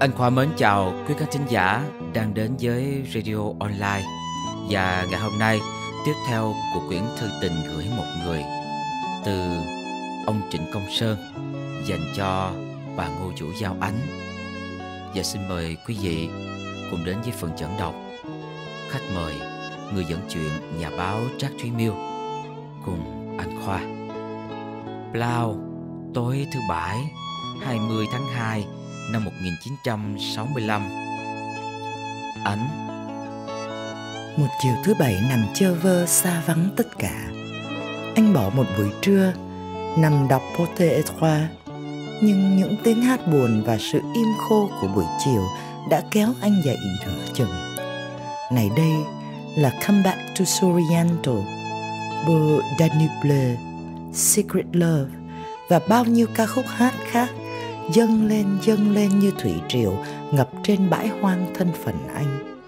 Anh Khoa mến chào quý khán thính giả đang đến với Radio Online. Và ngày hôm nay, tiếp theo của quyển Thư Tình Gửi Một Người từ ông Trịnh Công Sơn dành cho bà Ngô Vũ Giao Ánh. Và xin mời quý vị cùng đến với phần dẫn đọc. Khách mời, người dẫn chuyện nhà báo Trác Thúy Miêu cùng anh Khoa. Plau, tối thứ Bảy, 20 tháng 2 năm 1965. Ánh. Một chiều thứ Bảy nằm chơ vơ xa vắng tất cả, anh bỏ một buổi trưa nằm đọc Porte et Trois. Nhưng những tiếng hát buồn và sự im khô của buổi chiều đã kéo anh dậy nửa chừng. Này đây là Come Back to Sorrento, Blue Danube, Secret Love và bao nhiêu ca khúc hát khác dâng lên như thủy triều ngập trên bãi hoang thân phận anh.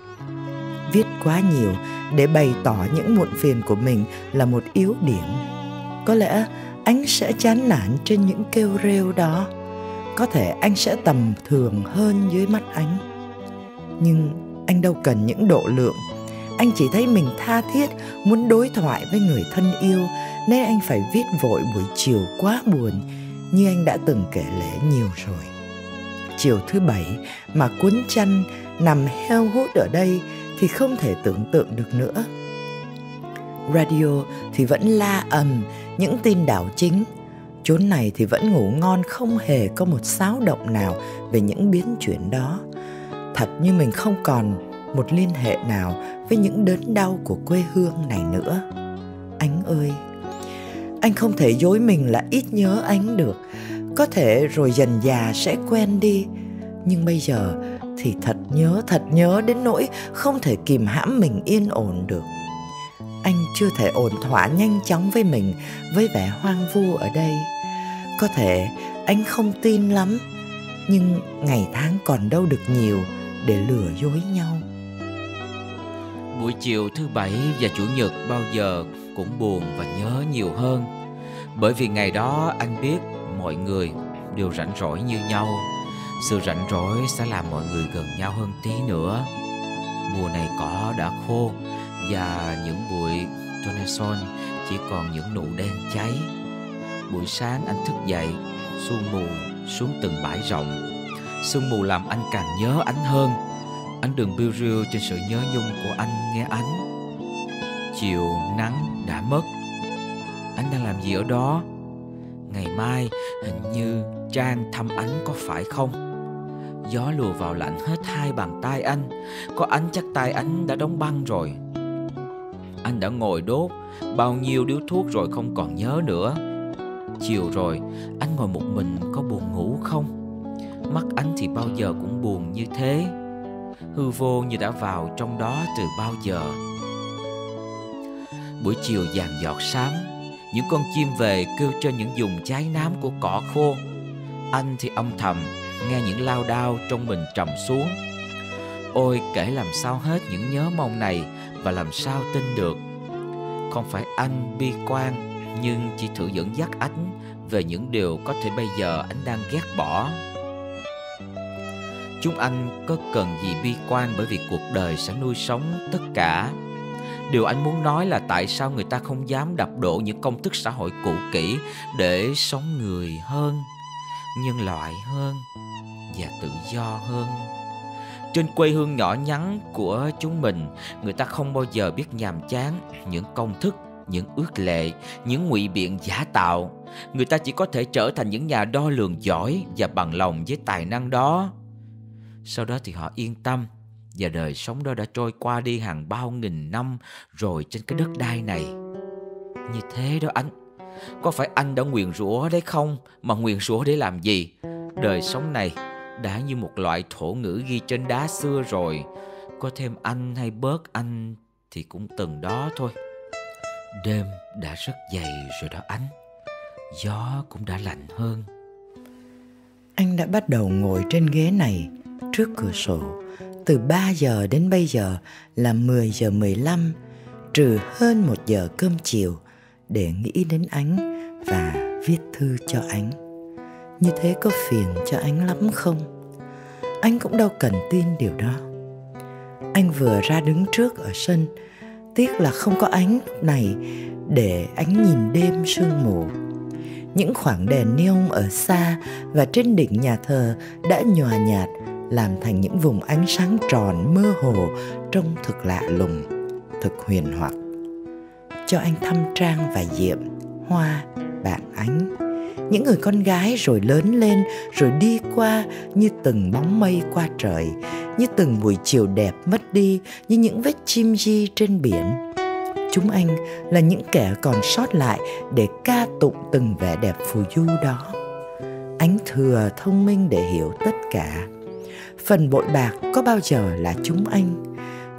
Viết quá nhiều để bày tỏ những muộn phiền của mình là một yếu điểm. Có lẽ anh sẽ chán nản trên những kêu rêu đó. Có thể anh sẽ tầm thường hơn dưới mắt anh. Nhưng anh đâu cần những độ lượng. Anh chỉ thấy mình tha thiết muốn đối thoại với người thân yêu, nên anh phải viết vội buổi chiều quá buồn, như anh đã từng kể lể nhiều rồi. Chiều thứ Bảy mà cuốn chăn nằm heo hút ở đây thì không thể tưởng tượng được nữa. Radio thì vẫn la ầm những tin đảo chính. Chốn này thì vẫn ngủ ngon, không hề có một xáo động nào về những biến chuyển đó. Thật như mình không còn một liên hệ nào với những đớn đau của quê hương này nữa. Ánh ơi! Anh không thể dối mình là ít nhớ Ánh được. Có thể rồi dần già sẽ quen đi. Nhưng bây giờ thì thật nhớ đến nỗi không thể kìm hãm mình yên ổn được. Anh chưa thể ổn thỏa nhanh chóng với mình, với vẻ hoang vu ở đây. Có thể anh không tin lắm, nhưng ngày tháng còn đâu được nhiều để lừa dối nhau. Buổi chiều thứ Bảy và Chủ nhật bao giờ cũng buồn và nhớ nhiều hơn, bởi vì ngày đó anh biết mọi người đều rảnh rỗi như nhau. Sự rảnh rỗi sẽ làm mọi người gần nhau hơn tí nữa. Mùa này cỏ đã khô và những bụi tournesol chỉ còn những nụ đen cháy. Buổi sáng anh thức dậy, sương mù xuống từng bãi rộng. Sương mù làm anh càng nhớ Ánh hơn. Anh đừng biêu riêu trên sự nhớ nhung của anh nghe Ánh. Chiều nắng đã mất. Anh đang làm gì ở đó? Ngày mai hình như Trang thăm Ánh có phải không? Gió lùa vào lạnh hết hai bàn tay anh. Có Ánh chắc tay anh đã đóng băng rồi. Anh đã ngồi đốt bao nhiêu điếu thuốc rồi không còn nhớ nữa. Chiều rồi, anh ngồi một mình có buồn ngủ không? Mắt anh thì bao giờ cũng buồn như thế. Hư vô như đã vào trong đó từ bao giờ. Buổi chiều vàng giọt xám, những con chim về kêu trên những vùng cháy nám của cỏ khô. Anh thì âm thầm nghe những lao đao trong mình trầm xuống. Ôi, kể làm sao hết những nhớ mong này và làm sao tin được. Không phải anh bi quan, nhưng chỉ thử dẫn dắt Ánh về những điều có thể bây giờ anh đang ghét bỏ. Chúng anh có cần gì bi quan, bởi vì cuộc đời sẽ nuôi sống tất cả. Điều anh muốn nói là tại sao người ta không dám đập đổ những công thức xã hội cũ kỹ để sống người hơn, nhân loại hơn và tự do hơn. Trên quê hương nhỏ nhắn của chúng mình, người ta không bao giờ biết nhàm chán những công thức, những ước lệ, những ngụy biện giả tạo. Người ta chỉ có thể trở thành những nhà đo lường giỏi và bằng lòng với tài năng đó. Sau đó thì họ yên tâm. Và đời sống đó đã trôi qua đi hàng bao nghìn năm rồi trên cái đất đai này. Như thế đó anh. Có phải anh đã nguyền rủa đấy không? Mà nguyền rủa để làm gì? Đời sống này đã như một loại thổ ngữ ghi trên đá xưa rồi. Có thêm anh hay bớt anh thì cũng từng đó thôi. Đêm đã rất dày rồi đó anh. Gió cũng đã lạnh hơn. Anh đã bắt đầu ngồi trên ghế này trước cửa sổ. Từ 3 giờ đến bây giờ là 10 giờ 15, trừ hơn 1 giờ cơm chiều để nghĩ đến Ánh và viết thư cho Ánh. Như thế có phiền cho Ánh lắm không? Anh cũng đâu cần tin điều đó. Anh vừa ra đứng trước ở sân, tiếc là không có ánh lúc này để ánh nhìn đêm sương mù. Những khoảng đèn neon ở xa và trên đỉnh nhà thờ đã nhòa nhạt, làm thành những vùng ánh sáng tròn mơ hồ, trông thực lạ lùng, thực huyền hoặc. Cho anh thăm Trang và Diệm, Hoa, bạn Ánh, những người con gái rồi lớn lên, rồi đi qua như từng bóng mây qua trời, như từng buổi chiều đẹp mất đi, như những vết chim di trên biển. Chúng anh là những kẻ còn sót lại để ca tụng từng vẻ đẹp phù du đó. Ánh thừa thông minh để hiểu tất cả. Phần bội bạc có bao giờ là chúng anh,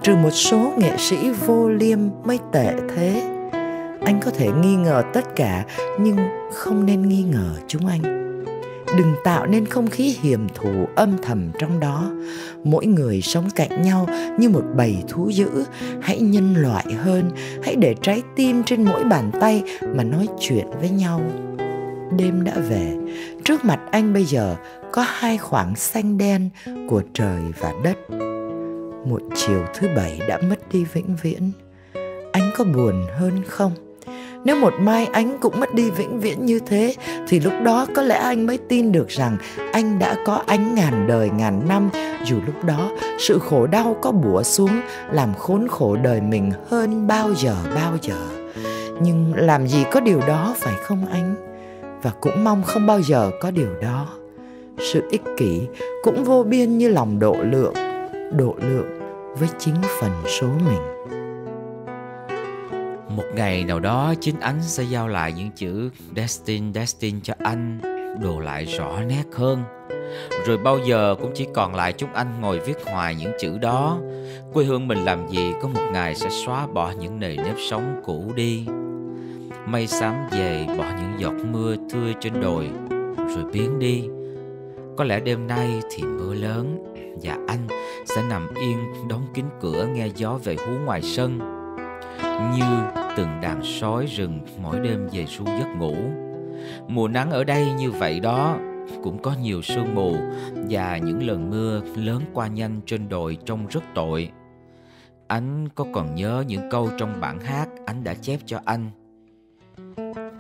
trừ một số nghệ sĩ vô liêm mới tệ thế. Anh có thể nghi ngờ tất cả, nhưng không nên nghi ngờ chúng anh. Đừng tạo nên không khí hiềm thù âm thầm trong đó. Mỗi người sống cạnh nhau như một bầy thú dữ. Hãy nhân loại hơn, hãy để trái tim trên mỗi bàn tay mà nói chuyện với nhau. Đêm đã về, trước mặt anh bây giờ có hai khoảng xanh đen của trời và đất. Một chiều thứ bảy đã mất đi vĩnh viễn. Anh có buồn hơn không? Nếu một mai anh cũng mất đi vĩnh viễn như thế, thì lúc đó có lẽ anh mới tin được rằng anh đã có ánh ngàn đời ngàn năm. Dù lúc đó sự khổ đau có bủa xuống, làm khốn khổ đời mình hơn bao giờ. Nhưng làm gì có điều đó, phải không anh? Và cũng mong không bao giờ có điều đó. Sự ích kỷ cũng vô biên như lòng độ lượng với chính phần số mình. Một ngày nào đó chính Ánh sẽ giao lại những chữ Destin cho anh, đồ lại rõ nét hơn. Rồi bao giờ cũng chỉ còn lại chúng anh ngồi viết hoài những chữ đó. Quê hương mình làm gì có một ngày sẽ xóa bỏ những nề nếp sống cũ đi. Mây xám về bỏ những giọt mưa tươi trên đồi rồi biến đi. Có lẽ đêm nay thì mưa lớn và anh sẽ nằm yên đóng kín cửa nghe gió về hú ngoài sân. Như từng đàn sói rừng mỗi đêm về ru giấc ngủ. Mùa nắng ở đây như vậy đó, cũng có nhiều sương mù. Và những lần mưa lớn qua nhanh trên đồi trông rất tội. Anh có còn nhớ những câu trong bản hát anh đã chép cho anh?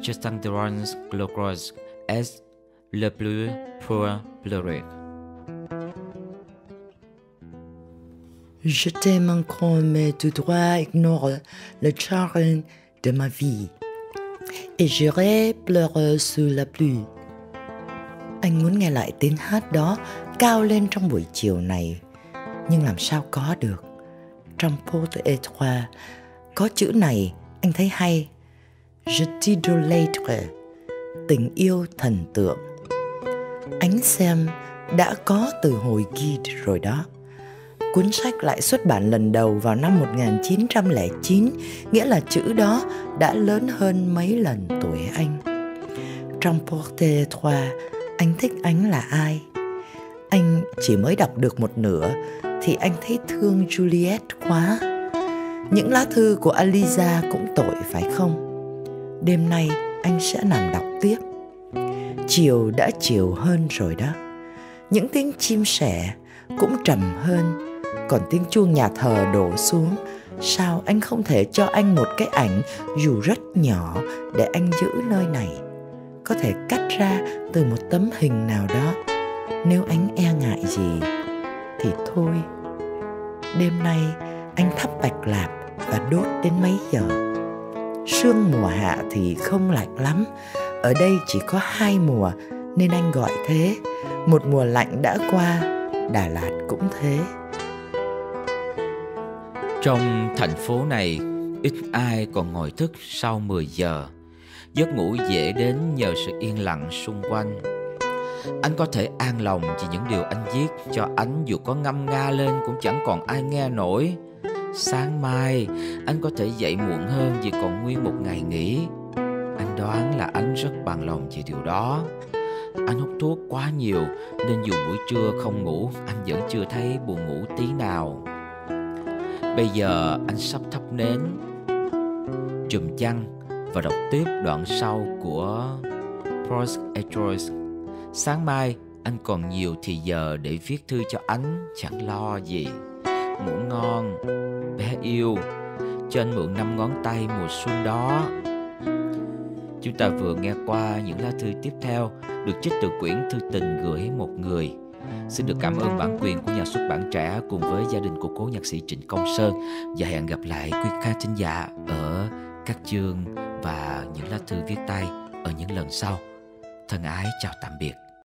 Je t'endurance le gros est le plus pour pleurer. Je t'aime encore, mais tout droit ignore le charme de ma vie. Et j'irai pleurer sous la pluie. Anh muốn nghe lại tiếng hát đó cao lên trong buổi chiều này, nhưng làm sao có được. Trong Porte et Trois có chữ này anh thấy hay. Je t'idolâtre, tình yêu thần tượng. Anh xem đã có từ hồi Gide rồi đó. Cuốn sách lại xuất bản lần đầu vào năm 1909, nghĩa là chữ đó đã lớn hơn mấy lần tuổi anh. Trong Porte Trois, anh thích Ánh là ai? Anh chỉ mới đọc được một nửa thì anh thấy thương Juliet quá. Những lá thư của Eliza cũng tội phải không? Đêm nay anh sẽ nằm đọc tiếp. Chiều đã chiều hơn rồi đó. Những tiếng chim sẻ cũng trầm hơn. Còn tiếng chuông nhà thờ đổ xuống. Sao anh không thể cho anh một cái ảnh dù rất nhỏ để anh giữ nơi này? Có thể cắt ra từ một tấm hình nào đó. Nếu anh e ngại gì thì thôi. Đêm nay anh thắp bạch lạp và đốt đến mấy giờ? Sương mùa hạ thì không lạnh lắm. Ở đây chỉ có hai mùa nên anh gọi thế. Một mùa lạnh đã qua, Đà Lạt cũng thế. Trong thành phố này, ít ai còn ngồi thức sau 10 giờ. Giấc ngủ dễ đến nhờ sự yên lặng xung quanh. Anh có thể an lòng vì những điều anh viết cho Ánh, dù có ngâm nga lên cũng chẳng còn ai nghe nổi. Sáng mai, anh có thể dậy muộn hơn vì còn nguyên một ngày nghỉ. Anh đoán là anh rất bằng lòng về điều đó. Anh hút thuốc quá nhiều nên dù buổi trưa không ngủ, anh vẫn chưa thấy buồn ngủ tí nào. Bây giờ anh sắp thắp nến, chùm chăn và đọc tiếp đoạn sau của Prose et Trois. Sáng mai Anh còn nhiều thì giờ để viết thư cho Ánh, chẳng lo gì. Ngủ ngon, bé yêu, cho anh mượn 5 ngón tay mùa xuân đó. Chúng ta vừa nghe qua những lá thư tiếp theo được trích từ quyển Thư Tình Gửi Một Người. Xin được cảm ơn bản quyền của Nhà Xuất Bản Trẻ cùng với gia đình của cố nhạc sĩ Trịnh Công Sơn, và hẹn gặp lại quý khán thính giả ở các chương và những lá thư viết tay ở những lần sau. Thân ái chào tạm biệt.